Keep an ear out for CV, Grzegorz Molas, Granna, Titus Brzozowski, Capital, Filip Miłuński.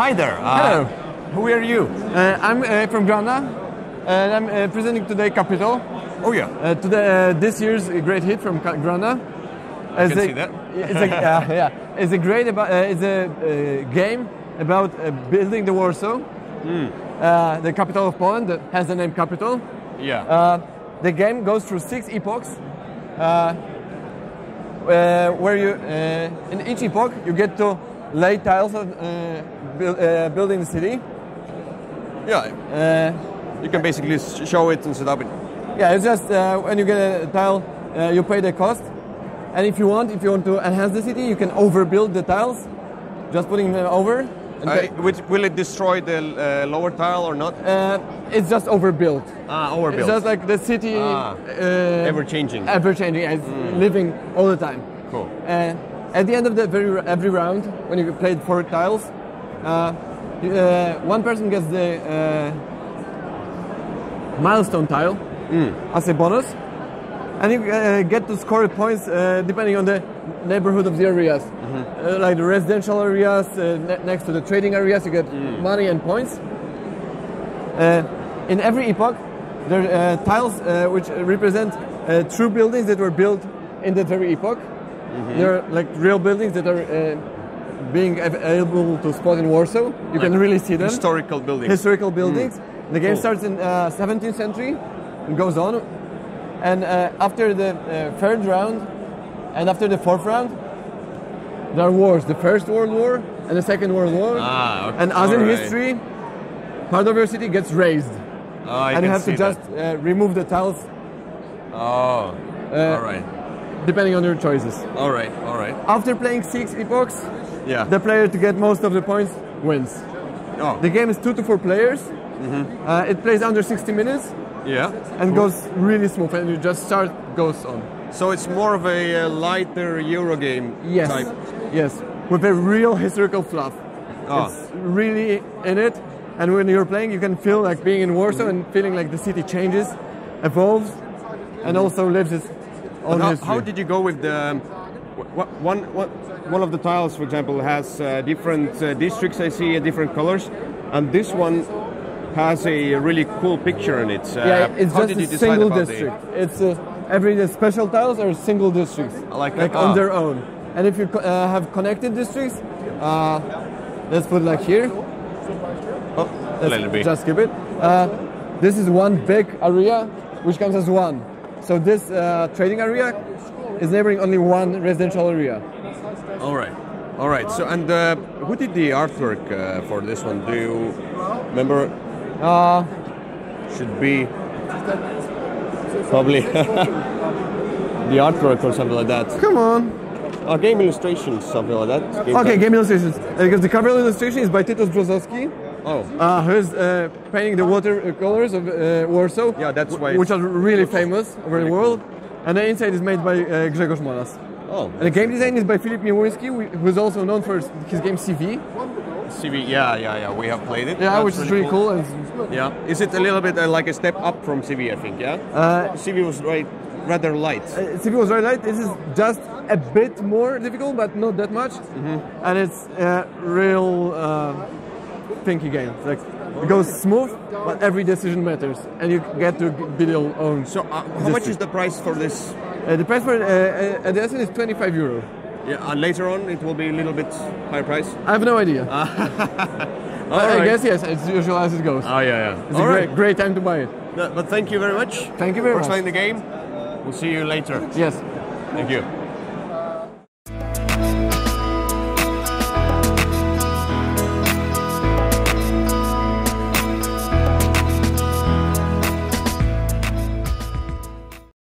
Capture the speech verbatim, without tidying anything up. Hi there. Uh, Hello. Who are you? Uh, I'm uh, from Granna, and I'm uh, presenting today Capital. Oh yeah. Uh, today, uh, this year's great hit from Granna. I can a, see that. It's a, uh, yeah, it's a great about. Uh, it's a uh, game about uh, building the Warsaw, mm. uh, the capital of Poland that has the name Capital. Yeah. Uh, the game goes through six epochs. Uh, Uh, where you, uh, in each epoch, you get to lay tiles of uh, build, uh, building the city. Yeah, uh, you can basically show it and set up it. Yeah, it's just uh, when you get a tile, uh, you pay the cost. And if you want, if you want to enhance the city, you can overbuild the tiles, just putting them over. And uh, which, will it destroy the uh, lower tile or not? Uh, it's just overbuilt. Ah, overbuilt. It's just like the city... Ah, uh, ever-changing. Ever-changing, it's mm. living all the time. Cool. Uh, at the end of the very, every round, when you played four tiles, uh, uh, one person gets the uh, milestone tile mm. as a bonus, and you uh, get to score points uh, depending on the neighborhood of the areas. Mm-hmm. uh, like the residential areas, uh, ne next to the trading areas, you get mm. money and points. Uh, in every epoch, there are uh, tiles uh, which represent uh, true buildings that were built in that very epoch. Mm-hmm. They're like real buildings that are uh, being able to spot in Warsaw. You like can really see them. Historical buildings. Historical buildings. Mm. The game cool. starts in uh, seventeenth century and goes on. And uh, after the uh, third round, and after the fourth round, there are wars. The First World War and the Second World War. Ah, okay. And as All in right. history, part of your city gets razed. Oh, and you have to just uh, remove the tiles. Oh, uh, all right. Depending on your choices. All right, all right. After playing six epochs, yeah. the player to get most of the points wins. Oh. The game is two to four players. Mm-hmm. uh, it plays under sixty minutes. Yeah. And cool. goes really smooth, and you just start, goes on. So it's more of a uh, lighter Euro game yes. type. Yes, with a real historical fluff. Oh. It's really in it, and when you're playing, you can feel like being in Warsaw mm-hmm. and feeling like the city changes, evolves, and also lives its own how, history. How did you go with the one? One, one of the tiles, for example, has uh, different uh, districts. I see uh, different colors, and this one has a really cool picture in it. Uh, yeah, it's how just did a you decide single about district. The... It's a Every the special tiles are single districts, like, like oh. on their own. And if you uh, have connected districts, uh, let's put like here. Oh, let's just skip it. Uh, this is one big area, which comes as one. So this uh, trading area is neighboring only one residential area. All right, all right. So and uh, who did the artwork uh, for this one? Do you remember? Uh, Should be. Probably the artwork or something like that. Come on. Or game illustrations, something like that. Game okay, time. Game illustrations. Uh, because the cover illustration is by Titus Brzozowski. Oh. Uh, who's uh, painting the watercolors of uh, Warsaw. Yeah, that's why. Which are really famous over the world. Cool. And the inside is made by uh, Grzegorz Molas. Oh. And the game design is by Filip Miłuński, who's also known for his game C V. C V, yeah, yeah, yeah. We have played it. Yeah, That's which is really cool. cool. Yeah, is it a little bit uh, like a step up from C V? I think, yeah. Uh, C V was right, rather light. Uh, C V was rather light. This is just a bit more difficult, but not that much. Mm-hmm. And it's a real uh, thinky game. Like it goes smooth, but every decision matters, and you get to build your own. So, uh, how much is the price for this? Uh, the price for uh, uh, the lesson is twenty-five euro. Yeah, and later on it will be a little bit higher price? I have no idea. Right. I guess, yes, it's usual as it goes. Oh, yeah, yeah. It's All a right. great, great time to buy it. No, but thank you very much. Thank you very much. For playing the game. We'll see you later. Yes. Thank you.